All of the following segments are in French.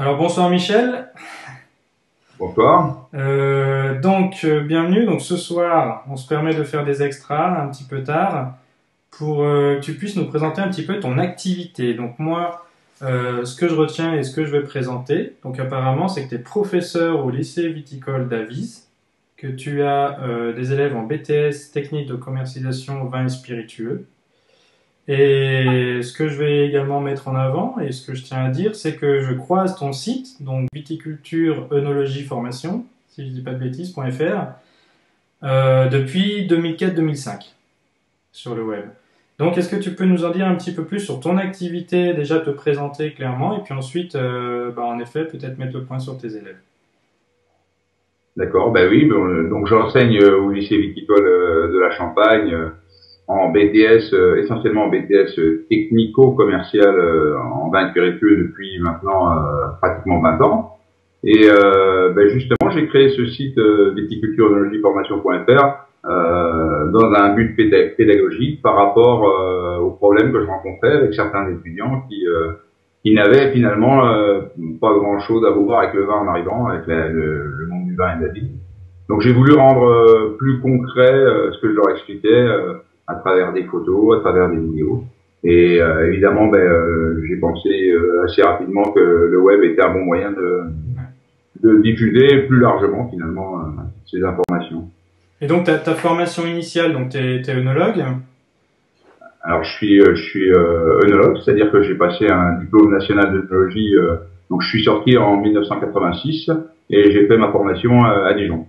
Alors bonsoir Michel. Bonsoir. Bienvenue. Donc ce soir, on se permet de faire des extras un petit peu tard pour que tu puisses nous présenter un petit peu ton activité. Donc moi, ce que je retiens et ce que je vais présenter, donc apparemment, c'est que tu es professeur au lycée viticole d'Avis, que tu as des élèves en BTS, technique de commercialisation, vins et spiritueux. Et ce que je vais également mettre en avant, et ce que je tiens à dire, c'est que je croise ton site, donc viticulture-oenologie-formation, si je ne dis pas de bêtises.fr, depuis 2004-2005 sur le web. Donc, est-ce que tu peux nous en dire un petit peu plus sur ton activité, déjà te présenter clairement, et puis ensuite, en effet, peut-être mettre le point sur tes élèves. D'accord, ben oui, donc j'enseigne au lycée viticole de la Champagne, en BTS, essentiellement en BTS technico-commercial en vin spiritueux depuis maintenant pratiquement 20 ans. Et justement, j'ai créé ce site viticulture-oenologie-formation.fr dans un but pédagogique par rapport aux problèmes que je rencontrais avec certains étudiants qui n'avaient finalement pas grand-chose à voir avec le vin en arrivant, avec le monde du vin et de la vie. Donc j'ai voulu rendre plus concret ce que je leur expliquais à travers des photos, à travers des vidéos. Et évidemment, j'ai pensé assez rapidement que le web était un bon moyen de diffuser plus largement, finalement, ces informations. Et donc, ta formation initiale, donc tu es oenologue? Alors, je suis oenologue, c'est-à-dire que j'ai passé un diplôme national d'oenologie. Donc, je suis sorti en 1986 et j'ai fait ma formation à Dijon.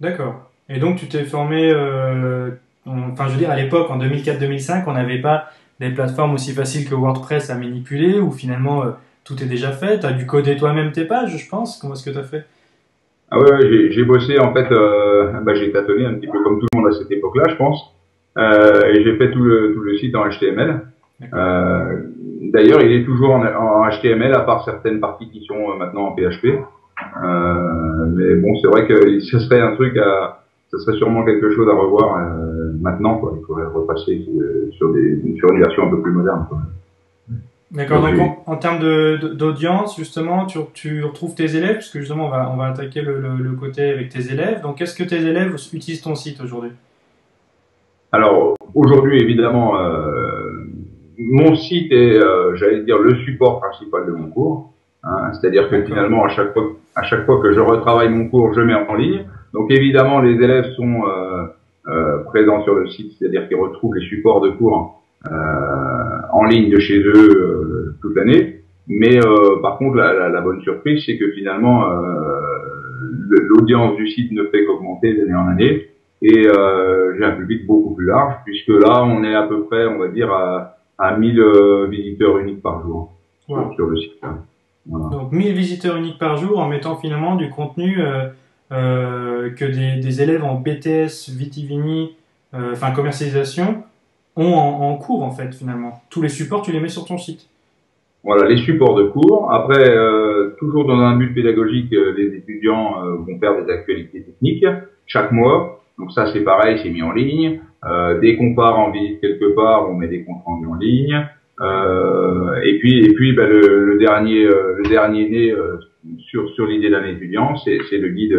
D'accord. Et donc, tu t'es formé... Enfin, je veux dire, à l'époque, en 2004-2005, on n'avait pas des plateformes aussi faciles que WordPress à manipuler, où finalement, tout est déjà fait. Tu as dû coder toi-même tes pages, je pense. Comment est-ce que tu as fait? Ah ouais, j'ai bossé, en fait, j'ai tâtonné un petit peu comme tout le monde à cette époque-là, je pense. Et j'ai fait tout le site en HTML. D'ailleurs, il est toujours en HTML, à part certaines parties qui sont maintenant en PHP. Mais bon, c'est vrai que ce serait un truc à... Ce serait sûrement quelque chose à revoir maintenant, quoi. Il faudrait repasser sur une version un peu plus moderne. D'accord, donc en termes d'audience, justement, tu retrouves tes élèves, puisque justement on va attaquer le côté avec tes élèves. Donc est-ce que tes élèves utilisent ton site aujourd'hui? Alors aujourd'hui, évidemment, mon site est, j'allais dire, le support principal de mon cours. Hein, c'est-à-dire que finalement, à chaque fois que je retravaille mon cours, je mets en ligne. Donc évidemment, les élèves sont présents sur le site, c'est-à-dire qu'ils retrouvent les supports de cours en ligne de chez eux toute l'année. Mais par contre, la bonne surprise, c'est que finalement, l'audience du site ne fait qu'augmenter d'année en année. Et j'ai un public beaucoup plus large, puisque là, on est à peu près, on va dire, à 1000 visiteurs uniques par jour sur le site. Voilà. Donc 1000 visiteurs uniques par jour en mettant finalement du contenu que des élèves en BTS, vitivini, commercialisation, ont en cours en fait finalement. Tous les supports, tu les mets sur ton site. Voilà, les supports de cours. Après, toujours dans un but pédagogique, les étudiants vont faire des actualités techniques chaque mois. Donc ça c'est pareil, c'est mis en ligne. Dès qu'on part en visite quelque part, on met des comptes rendus en ligne. Et puis le dernier né sur l'idée d'un étudiant, c'est le guide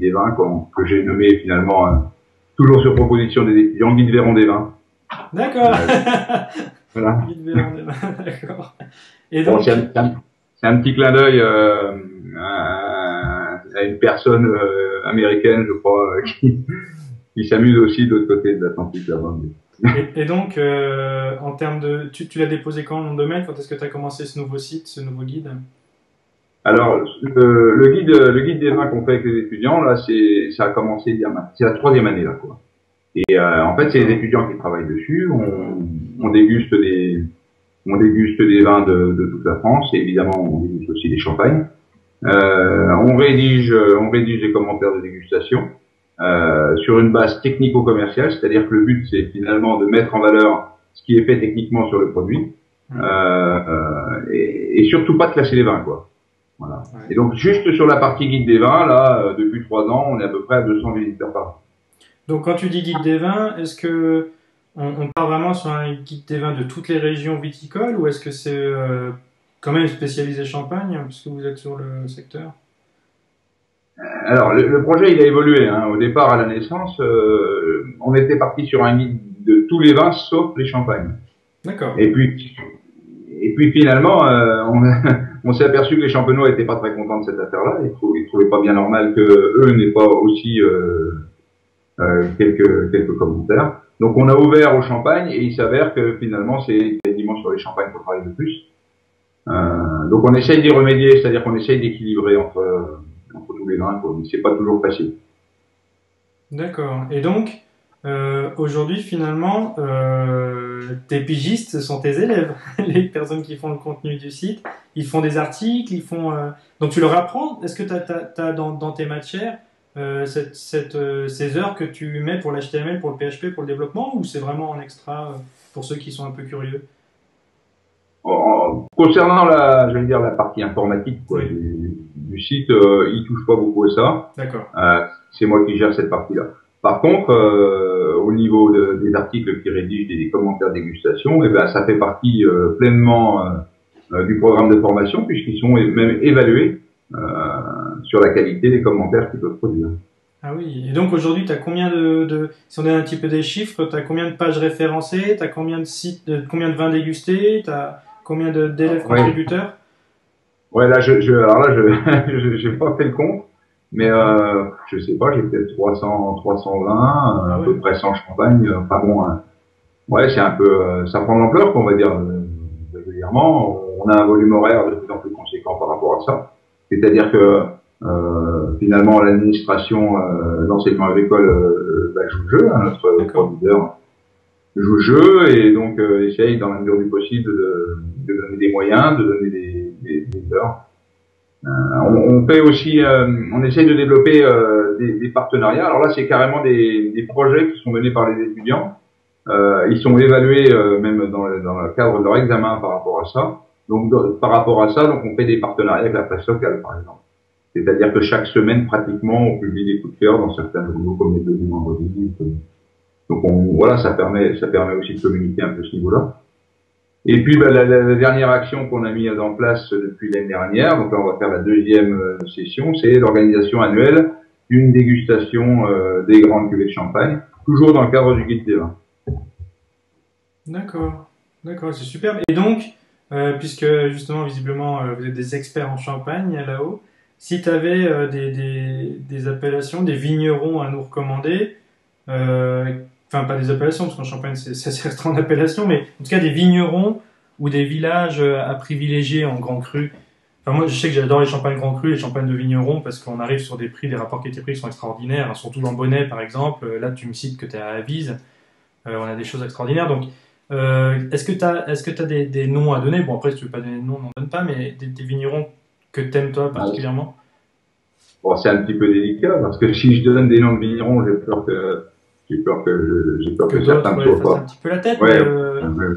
des vins que j'ai nommé finalement toujours sur proposition des étudiants, guide Veron des vins. D'accord. Voilà. Guide Veron des vins, d'accord. Et donc bon, c'est un petit clin d'œil à une personne américaine, je crois, qui s'amuse aussi de l'autre côté de l'Atlantique là-bas. Et donc, en termes de... Tu l'as déposé quand, le nom de mail? Quand est-ce que tu as commencé ce nouveau site, ce nouveau guide? Alors, le guide des vins qu'on fait avec les étudiants, là, ça a commencé il y a... C'est la troisième année, là, quoi. Et en fait, c'est les étudiants qui travaillent dessus. On déguste des vins de toute la France. Et évidemment, on déguste aussi des champagnes. On rédige des commentaires de dégustation. Sur une base technico-commerciale, c'est-à-dire que le but c'est finalement de mettre en valeur ce qui est fait techniquement sur le produit, et surtout pas de classer les vins, quoi. Voilà. Ouais. Et donc juste sur la partie guide des vins, là, depuis 3 ans, on est à peu près à 200 visiteurs par an. Donc quand tu dis guide des vins, est-ce que on part vraiment sur un guide des vins de toutes les régions viticoles, ou est-ce que c'est quand même spécialisé champagne, puisque vous êtes sur le secteur. Alors, le projet, il a évolué. Hein. Au départ, à la naissance, on était parti sur un guide de tous les vins, sauf les champagnes. D'accord. Et puis finalement, on s'est aperçu que les champenois n'étaient pas très contents de cette affaire-là. Ils trouvaient pas bien normal que eux n'aient pas aussi quelques commentaires. Donc, on a ouvert au champagne et il s'avère que finalement, c'est quasiment sur les champagnes qu'on travaille le plus. Donc, on essaye d'y remédier, c'est-à-dire qu'on essaye d'équilibrer entre tous les vins, mais c'est pas toujours facile. D'accord. Et donc, aujourd'hui, finalement, tes pigistes, ce sont tes élèves, les personnes qui font le contenu du site. Ils font des articles, ils font. Donc, tu leur apprends. Est-ce que tu as dans tes matières ces heures que tu mets pour l'HTML, pour le PHP, pour le développement, ou c'est vraiment en extra pour ceux qui sont un peu curieux? Concernant la partie informatique du site, il touche pas beaucoup à ça. D'accord. C'est moi qui gère cette partie-là. Par contre, au niveau des articles qui rédigent des commentaires dégustation, eh ben, ça fait partie pleinement du programme de formation, puisqu'ils sont même évalués sur la qualité des commentaires qu'ils peuvent produire. Ah oui, et donc aujourd'hui, tu as combien si on a un petit peu des chiffres, tu as combien de pages référencées, tu as combien de sites, combien de vins dégustés, tu as combien d'élèves contributeurs? Ouais, là, je n'ai pas fait le compte, mais je sais pas, j'ai peut-être 320, à peu près 100 champagnes, enfin bon, ouais, c'est un peu, ça prend l'ampleur, on va dire, régulièrement. On a un volume horaire de plus en plus conséquent par rapport à ça. C'est-à-dire que finalement l'administration, l'enseignement agricole joue le jeu, hein, notre producteur joue le jeu et donc essaye dans la mesure du possible de donner des moyens, de donner des heures. On fait aussi, on essaye de développer des partenariats. Alors là, c'est carrément des projets qui sont menés par les étudiants. Ils sont évalués même dans le cadre de leur examen par rapport à ça. Donc, par rapport à ça, donc on fait des partenariats avec la presse locale, par exemple. C'est-à-dire que chaque semaine, pratiquement, on publie des coups de cœur dans certains journaux, comme les deux du vendredi. Donc, voilà, ça permet aussi de communiquer un peu ce niveau-là. Et puis, bah, la dernière action qu'on a mise en place depuis l'année dernière, donc là, on va faire la deuxième session, c'est l'organisation annuelle d'une dégustation des grandes cuvées de champagne, toujours dans le cadre du guide des vins. D'accord, d'accord, c'est superbe. Et donc, puisque justement visiblement vous êtes des experts en champagne là-haut, si tu avais des appellations, des vignerons à nous recommander, enfin pas des appellations parce qu'en Champagne ça reste en appellation, mais en tout cas des vignerons ou des villages à privilégier en grand cru. Enfin moi je sais que j'adore les champagnes grand cru, les champagnes de vignerons, parce qu'on arrive sur des prix, des rapports qualité-prix qui sont extraordinaires, hein, surtout dans Bonnet par exemple. Là tu me cites que tu es à Avise, on a des choses extraordinaires. Donc est-ce que tu as des noms à donner? Bon, après, si tu veux pas donner de noms, n'en donne pas, mais des vignerons que t'aimes toi particulièrement? Bon, c'est un petit peu délicat, parce que si je donne des noms de vignerons, j'ai peur que certains ne soient pas. Un petit peu la tête. Ouais, mais, ouais.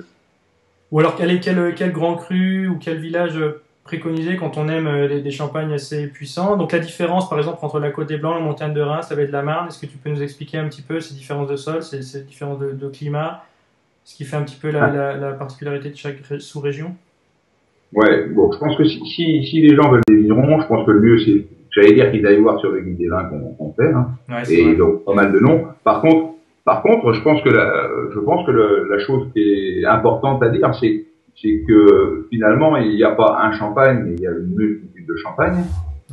Ou alors, quel grand cru ou quel village préconiser quand on aime des champagnes assez puissants? Donc, la différence, par exemple, entre la Côte des Blancs, la montagne de Reims, la baie de la Marne, est-ce que tu peux nous expliquer un petit peu ces différences de sol, ces différences de climat? Ce qui fait un petit peu la particularité de chaque sous-région. Ouais, bon, je pense que si les gens veulent des vignerons, je pense que le mieux, c'est, j'allais dire qu'ils aillent voir sur le guide des vins qu'on fait, hein, ouais, et donc pas mal de noms. Par contre, je pense que la chose qui est importante à dire, c'est que finalement, il n'y a pas un champagne, mais il y a une multitude de champagnes,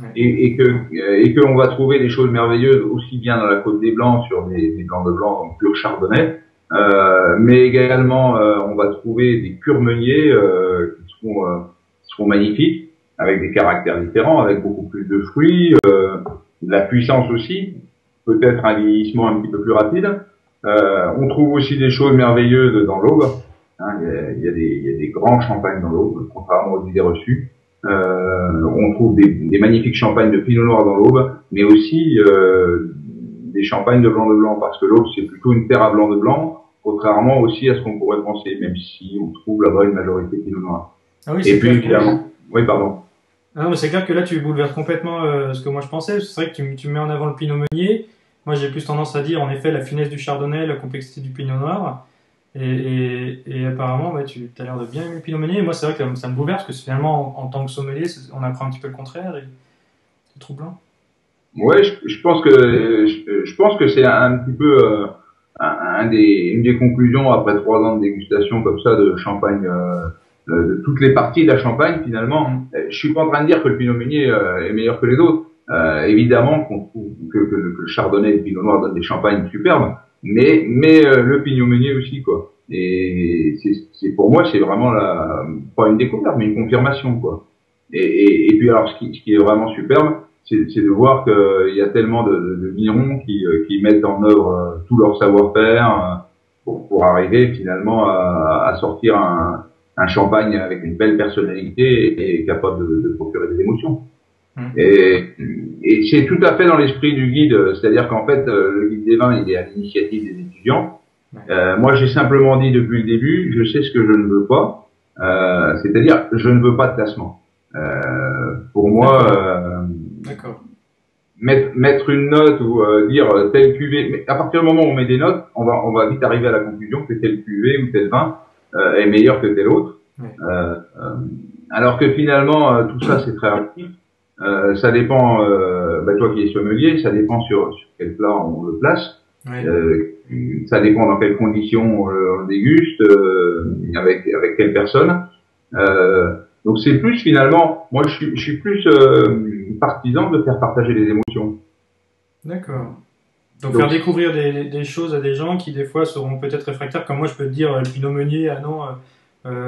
ouais. et que on va trouver des choses merveilleuses aussi bien dans la Côte des Blancs sur des blancs de blanc, donc pur chardonnay. Mais également, on va trouver des cure-meuniers qui seront magnifiques, avec des caractères différents, avec beaucoup plus de fruits, de la puissance aussi, peut-être un vieillissement un petit peu plus rapide. On trouve aussi des choses merveilleuses dans l'Aube. Hein, il y a des grands champagnes dans l'Aube, contrairement aux idées reçues. On trouve des magnifiques champagnes de pinot noir dans l'Aube, mais aussi des champagnes de blanc de blanc, parce que l'Aube c'est plutôt une terre à blanc de blanc, contrairement aussi à ce qu'on pourrait penser, même si on trouve là-bas une majorité de pinot noir. Ah oui, et puis clairement, oui pardon. Ah, c'est clair que là tu bouleverses complètement ce que moi je pensais. C'est vrai que tu mets en avant le pinot meunier. Moi j'ai plus tendance à dire en effet la finesse du chardonnay, la complexité du pinot noir. Et apparemment, ouais, tu as l'air de bien aimer le pinot meunier. Et moi, c'est vrai que ça me bouleverse, parce que finalement, en tant que sommelier, on apprend un petit peu le contraire. C'est troublant. Ouais, je pense que c'est un petit peu une des conclusions après 3 ans de dégustation comme ça de champagne, de toutes les parties de la champagne finalement. Je suis pas en train de dire que le pinot meunier est meilleur que les autres. Évidemment que le chardonnay et le pinot noir donnent des champagnes superbes, mais le pinot meunier aussi quoi. Et c'est pour moi c'est vraiment pas une découverte mais une confirmation quoi. Et puis alors ce qui est vraiment superbe, c'est de voir qu'il y a tellement de vignerons qui mettent en œuvre tout leur savoir-faire pour arriver finalement à sortir un champagne avec une belle personnalité et capable de procurer des émotions. Mmh. Et c'est tout à fait dans l'esprit du guide, c'est-à-dire qu'en fait, le guide des vins, il est à l'initiative des étudiants. Mmh. Moi, j'ai simplement dit depuis le début, je sais ce que je ne veux pas, c'est-à-dire je ne veux pas de classement. Pour moi... D'accord. Mettre une note ou dire telle cuvée, mais à partir du moment où on met des notes, on va vite arriver à la conclusion que telle cuvée ou tel vin est meilleur que tel autre. Oui. Alors que finalement tout ça c'est très relatif. Ça dépend, toi qui es sommelier, ça dépend sur quel plat on le place. Oui. Ça dépend dans quelles conditions on le déguste, avec quelle personne. Donc c'est plus finalement, moi je suis plus partisan de faire partager les émotions. D'accord. Donc faire découvrir des choses à des gens qui des fois seront peut-être réfractaires, comme moi je peux te dire, le pinot meunier, ah non,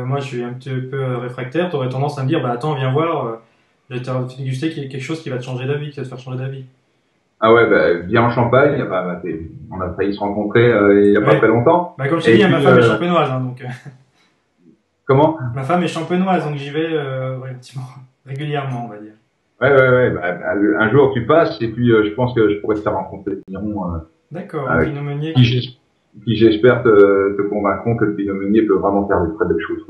moi je suis un petit peu réfractaire, tu aurais tendance à me dire, bah attends, viens voir, j'ai dégusté quelque chose qui va te changer d'avis, qui va te faire changer d'avis. Ah ouais, bah, viens en Champagne, bah, on a failli se rencontrer il n'y a pas très longtemps. Bah, comme je t'ai dit, ma femme est champenoise, hein, donc... Comment ? Ma femme est champenoise, donc j'y vais relativement régulièrement, on va dire. Ouais. Bah, un jour, tu passes, et puis je pense que je pourrais te faire rencontrer le vigneron. D'accord, le pinot meunier. Qui j'espère te convaincront que le pinot meunier peut vraiment faire de très belles choses.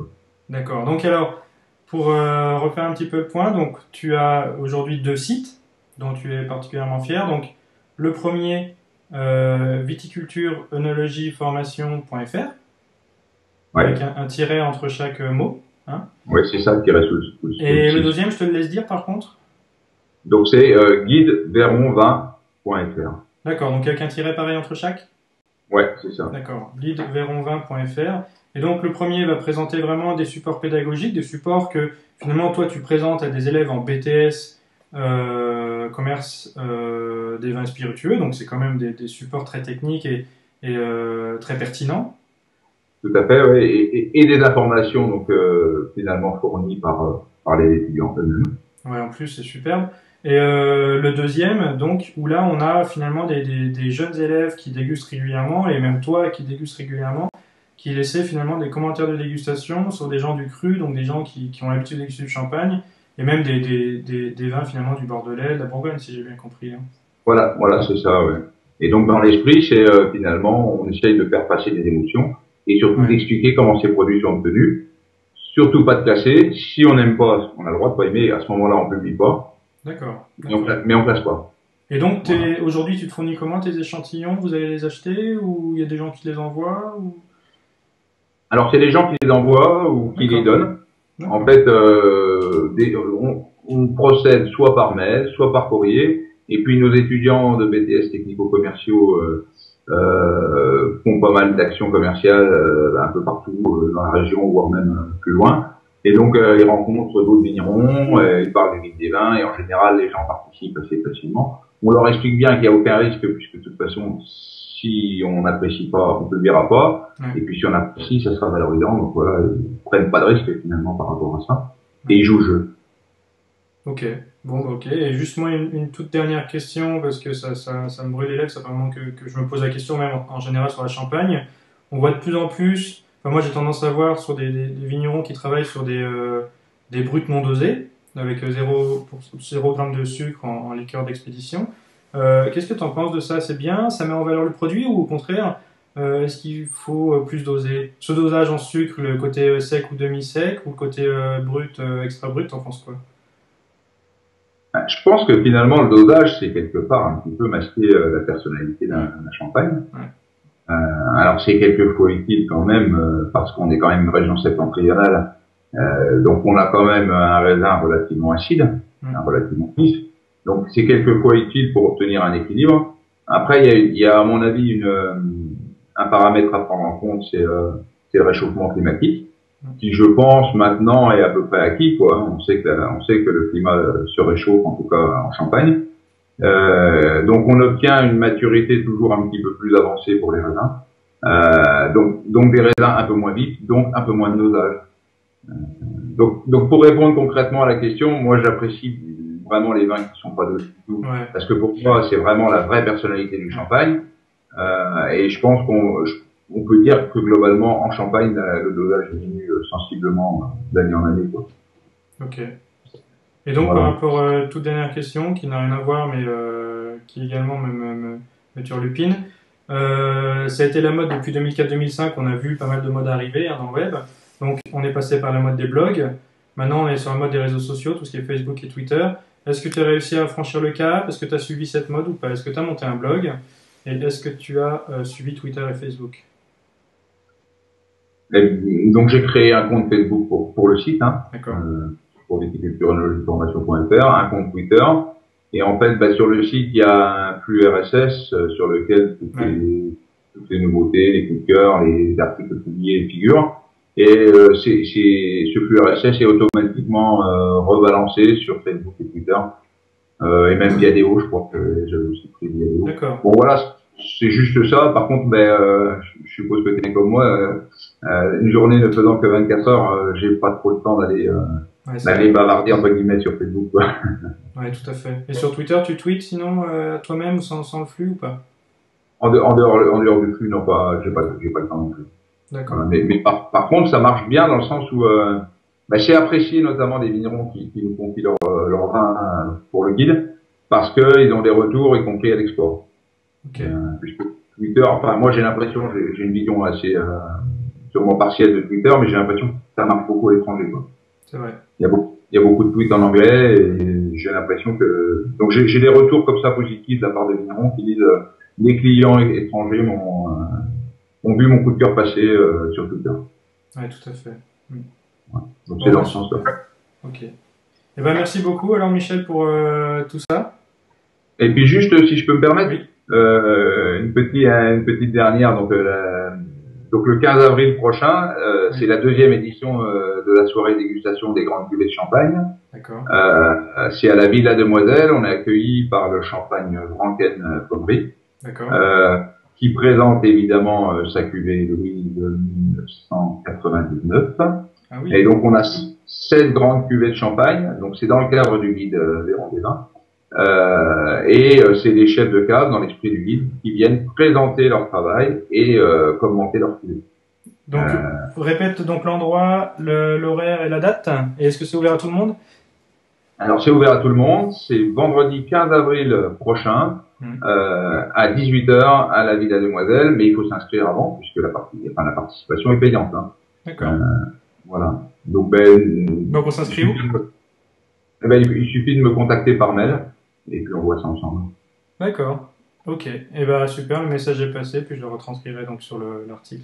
D'accord. Donc alors, pour refaire un petit peu le point, donc tu as aujourd'hui 2 sites dont tu es particulièrement fier. Donc le premier, viticulture-oenologie-formation.fr. Ouais. Avec un tiret entre chaque mot. Hein, oui, c'est ça, tiret sous. Et le deuxième, je te le laisse dire par contre. Donc c'est guide-veron-vins.fr. D'accord, donc avec un tiret pareil entre chaque. Ouais, c'est ça. D'accord, guide-veron-vins.fr. Et donc le premier va présenter vraiment des supports pédagogiques, des supports que finalement toi tu présentes à des élèves en BTS, commerce des vins spiritueux. Donc c'est quand même des supports très techniques et très pertinents. Tout à fait, oui, et des informations donc finalement fournies par les étudiants eux-mêmes. Ouais, en plus c'est superbe. Et le deuxième, donc où là on a finalement des jeunes élèves qui dégustent régulièrement et même toi qui dégustes régulièrement, qui laissaient finalement des commentaires de dégustation sur des gens du cru, donc des gens qui ont l'habitude de déguster du champagne et même des vins finalement du Bordelais, de la Bourgogne si j'ai bien compris. Hein. Voilà, c'est ça, ouais. Et donc dans l'esprit, c'est finalement on essaye de faire passer des émotions. Et surtout d'expliquer comment ces produits sont obtenus. Surtout pas de classer. Si on n'aime pas, on a le droit de pas aimer. À ce moment-là, on publie pas. D'accord. Mais on classe pas. Et donc, aujourd'hui, tu te fournis comment tes échantillons? Vous allez les acheter ou il y a des gens qui les envoient ou... Alors, c'est les gens qui les envoient ou qui les donnent. En fait, on procède soit par mail, soit par courrier. Et puis, nos étudiants de BTS technico-commerciaux font pas mal d'actions commerciales un peu partout dans la région, voire même plus loin. Et donc, ils rencontrent d'autres vignerons, ils parlent du guide des vins, et en général, les gens participent assez facilement. On leur explique bien qu'il n'y a aucun risque, puisque de toute façon, si on n'apprécie pas, on ne publiera pas. Ouais. Et puis, si on apprécie, ça sera valorisant. Donc voilà, ils ne prennent pas de risque finalement par rapport à ça. Et ils jouent le jeu. Ok. Bon, ok. Et juste moi, une toute dernière question, parce que ça me brûle les lèvres, ça fait vraiment que je me pose la question, même en général sur la Champagne. On voit de plus en plus, enfin, moi j'ai tendance à voir sur des vignerons qui travaillent sur des brutes non dosées, avec 0 g de sucre en liqueur d'expédition. Qu'est-ce que tu en penses de ça? C'est bien? Ça met en valeur le produit ou au contraire, est-ce qu'il faut plus doser? Ce dosage en sucre, le côté sec ou demi-sec, ou le côté brut, extra brut, t'en penses quoi? Je pense que finalement le dosage c'est quelque part un petit peu masquer la personnalité d'un champagne. Ouais. Alors c'est quelquefois utile quand même parce qu'on est quand même une région septentrionale, donc on a quand même un raisin relativement acide, relativement vif. Donc c'est quelquefois utile pour obtenir un équilibre. Après il y a à mon avis un paramètre à prendre en compte, c'est le réchauffement climatique, qui je pense maintenant est à peu près acquis, quoi. On sait que le climat se réchauffe, en tout cas en Champagne. Donc on obtient une maturité toujours un petit peu plus avancée pour les raisins, donc des raisins un peu moins vifs, donc un peu moins de dosage. Donc pour répondre concrètement à la question, moi j'apprécie vraiment les vins qui sont pas de tout, ouais. Parce que pour moi c'est vraiment la vraie personnalité du Champagne, et je pense qu'on peut dire que globalement en Champagne le dosage diminue sensiblement d'année en année, quoi. Ok. Et donc voilà. Par rapport à toute dernière question qui n'a rien à voir mais qui également me turlupine, ça a été la mode depuis 2004-2005, on a vu pas mal de modes arriver dans le web, donc on est passé par la mode des blogs, maintenant on est sur la mode des réseaux sociaux, tout ce qui est Facebook et Twitter. Est-ce que tu as réussi à franchir le cap? Est-ce que tu as suivi cette mode ou pas? Est-ce que tu as monté un blog? Et est-ce que tu as suivi Twitter et Facebook? Donc j'ai créé un compte Facebook pour le site, hein. D'accord. Pour viticulture-oenologie-formation.fr, un compte Twitter, et en fait sur le site il y a un flux RSS sur lequel toutes les nouveautés, les coups de cœur, les articles publiés figurent, et ce flux RSS est automatiquement rebalancé sur Facebook et Twitter, et même Viadeo, je crois que j'avais aussi pris Viadeo. D'accord. Bon voilà, c'est juste ça. Par contre, je suppose que t'es comme moi, une journée ne faisant que 24 heures, j'ai pas trop le temps d'aller bavarder entre guillemets sur Facebook, quoi. Ouais, tout à fait. Et sur Twitter, tu tweets sinon toi-même sans le flux ou pas? En dehors du flux, non, pas. J'ai pas le temps non plus. D'accord. Mais par contre, ça marche bien dans le sens où j'ai apprécié notamment des vignerons qui nous confient leur vin pour le guide parce que ils ont des retours, y compris à l'export. Okay. Puisque Twitter, moi j'ai l'impression, j'ai une vision assez sûrement partielle de Twitter, mais j'ai l'impression que ça marche beaucoup à l'étranger, quoi. C'est vrai. Il y a beaucoup de tweets en anglais et j'ai l'impression que... Donc j'ai des retours comme ça positifs de la part des vignerons qui disent les clients étrangers ont vu mon coup de cœur passer sur Twitter. Oui, tout à fait. Oui. Ouais. Donc c'est dans ce sens-là. Ok. Eh ben, merci beaucoup alors Michel pour tout ça. Et puis juste, si je peux me permettre, oui. Une petite dernière. Donc le 15 avril prochain, oui. C'est la deuxième édition de la soirée dégustation des grandes cuvées de Champagne. D'accord. C'est à la Villa Demoiselle. On est accueilli par le Champagne Pommery, qui présente évidemment sa cuvée Louis de 1999. Ah oui. Et donc on a 7 grandes cuvées de Champagne. Donc c'est dans le cadre du guide Veron-vins. Et c'est les chefs de cave dans l'esprit du guide qui viennent présenter leur travail et commenter leur cuvée. Donc, répète donc l'endroit, l'horaire et la date. Et est-ce que c'est ouvert à tout le monde? Alors, c'est ouvert à tout le monde. C'est vendredi 15 avril prochain, à 18h à la Villa Demoiselle. Mais il faut s'inscrire avant, puisque la participation est payante. Hein. D'accord. Voilà. Donc on s'inscrit où? Il suffit de me contacter par mail. Et puis on voit ça ensemble. D'accord. Ok. Eh ben super, le message est passé, puis je le retranscrirai donc sur l'article.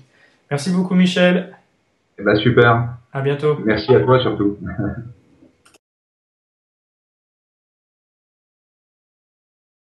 Merci beaucoup Michel. Eh ben super. À bientôt. Merci à toi surtout.